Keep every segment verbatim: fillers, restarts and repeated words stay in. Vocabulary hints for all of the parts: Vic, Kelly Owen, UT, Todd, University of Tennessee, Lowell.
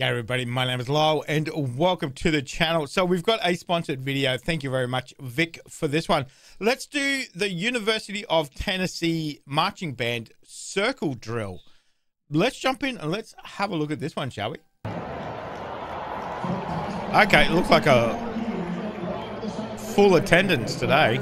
Yeah, everybody, my name is Lowell and welcome to the channel. So we've got a sponsored video. Thank you very much, Vic, for this one. Let's do the University of Tennessee Marching Band Circle Drill. Let's jump in and let's have a look at this one, shall we? Okay, it looks like a full attendance today.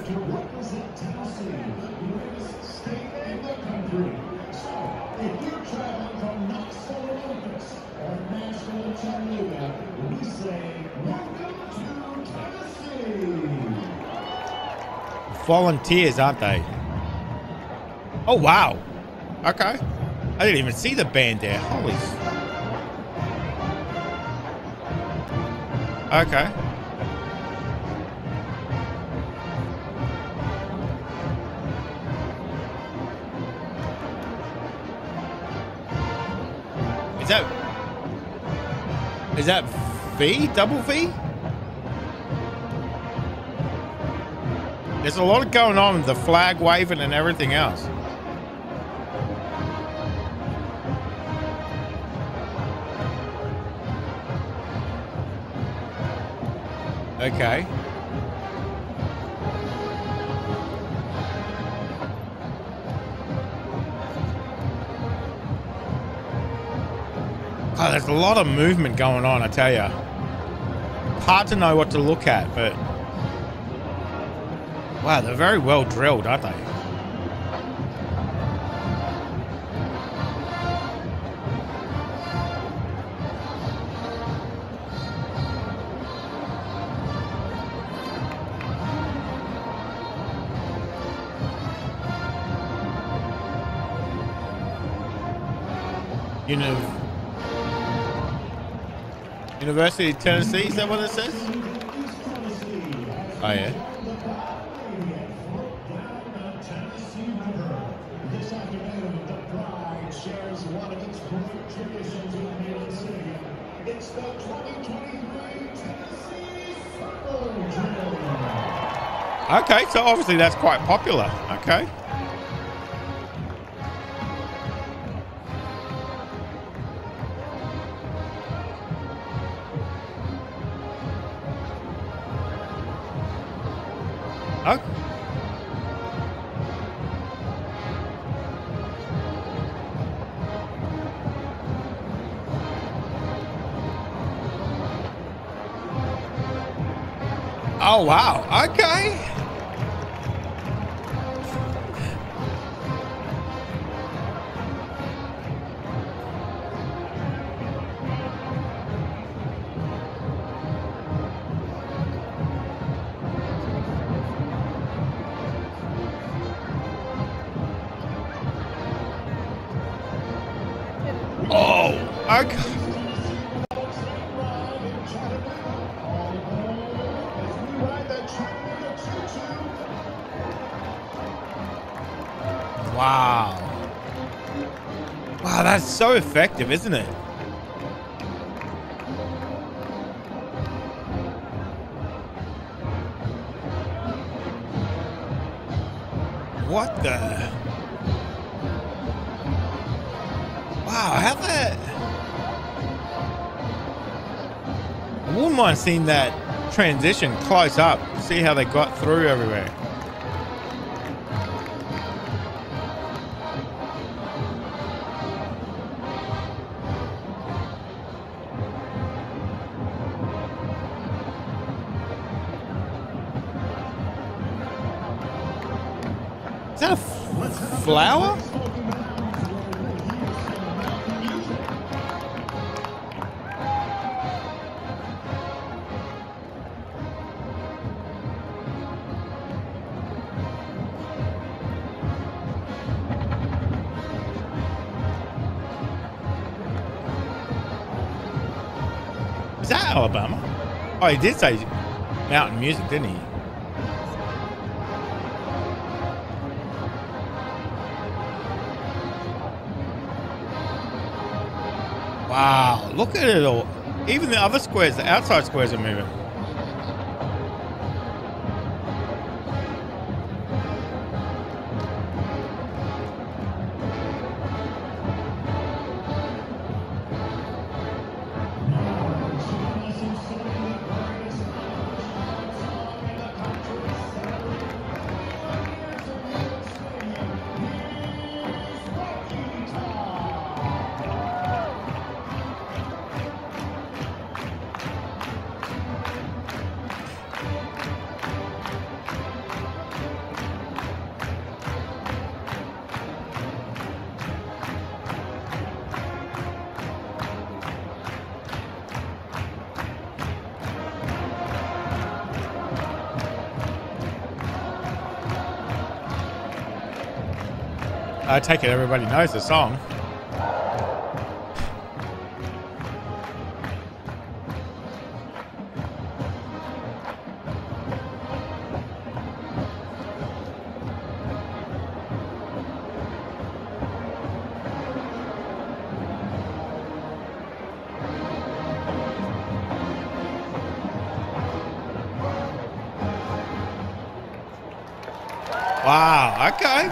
Volunteers, aren't they? Oh, wow. Okay. I didn't even see the band there. Holy. Okay. Is that... Is that V? Double V? There's a lot going on, the flag waving and everything else. Okay. Oh, there's a lot of movement going on, I tell you. Hard to know what to look at, but... Wow, they're very well drilled, aren't they? You know, University of Tennessee, is that what it says? Oh, yeah. Okay, so obviously that's quite popular. Okay. Okay. Oh, wow. Okay. Oh, okay. Wow. Wow, that's so effective, isn't it? What the? Wow, how that? I wouldn't mind seeing that transition close up. See how they got through everywhere. Is that a f flower? Is that Alabama? Oh, he did say mountain music, didn't he? Wow, look at it all. Even the other squares, the outside squares are moving. I take it everybody knows the song. Wow, okay.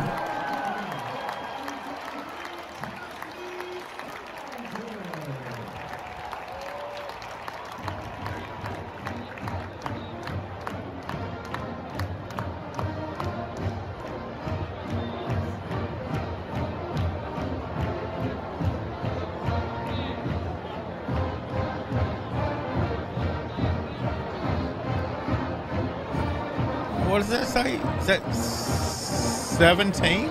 What does that say? Is that seventeen?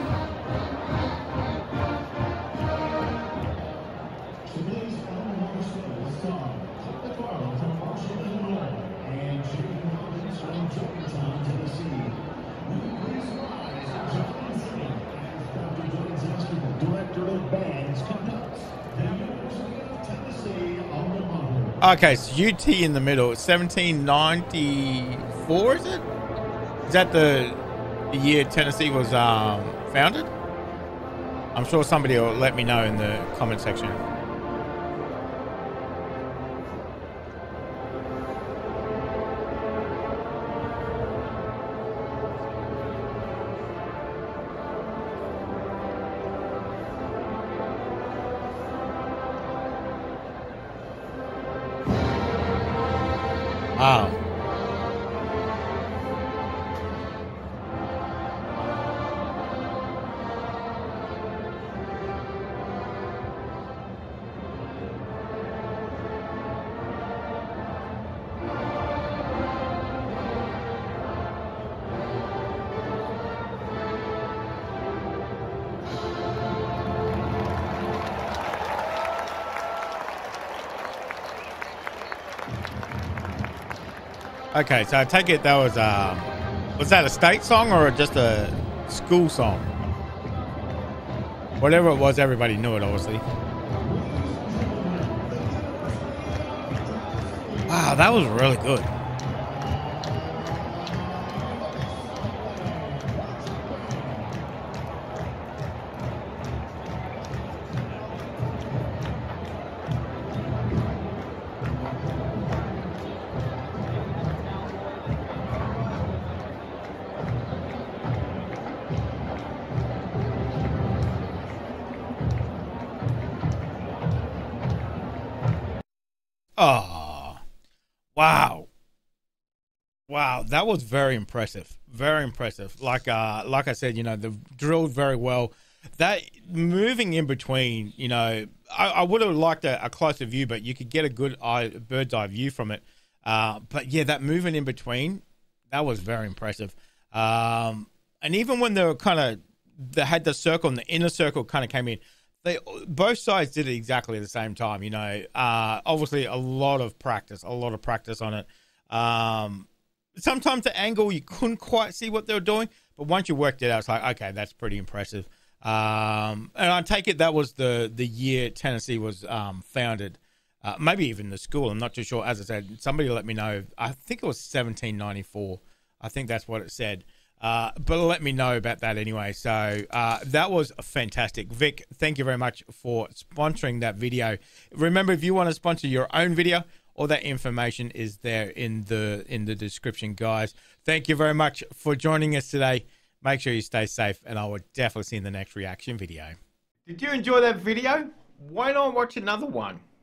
Okay, so U T in the middle. seventeen ninety-four, is it? Is that the the year Tennessee was um, founded? I'm sure somebody will let me know in the comment section. Oh. Okay, so I take it that was, um, was that a state song or just a school song? Whatever it was, everybody knew it, obviously. Wow, that was really good. Oh, wow. Wow, that was very impressive. Very impressive. Like uh like I said, you know, the drilled very well. That moving in between, you know, I, I would have liked a, a closer view, but you could get a good eye, bird's eye view from it. Uh, but yeah, that moving in between, that was very impressive. Um, and even when they were kind of, they had the circle and the inner circle kind of came in, they both sides did it exactly at the same time, you know. Uh, obviously, a lot of practice, a lot of practice on it. Um, sometimes the angle you couldn't quite see what they were doing, but once you worked it out, it's like, okay, that's pretty impressive. Um, and I take it that was the the year Tennessee was um, founded, uh, maybe even the school. I'm not too sure. As I said, somebody let me know. I think it was seventeen ninety-four. I think that's what it said. Uh, but let me know about that anyway. So uh, that was fantastic. Vic, thank you very much for sponsoring that video. Remember, if you want to sponsor your own video, all that information is there in the in the description, guys. Thank you very much for joining us today. Make sure you stay safe, and I will definitely see you in the next reaction video. Did you enjoy that video? Why not watch another one?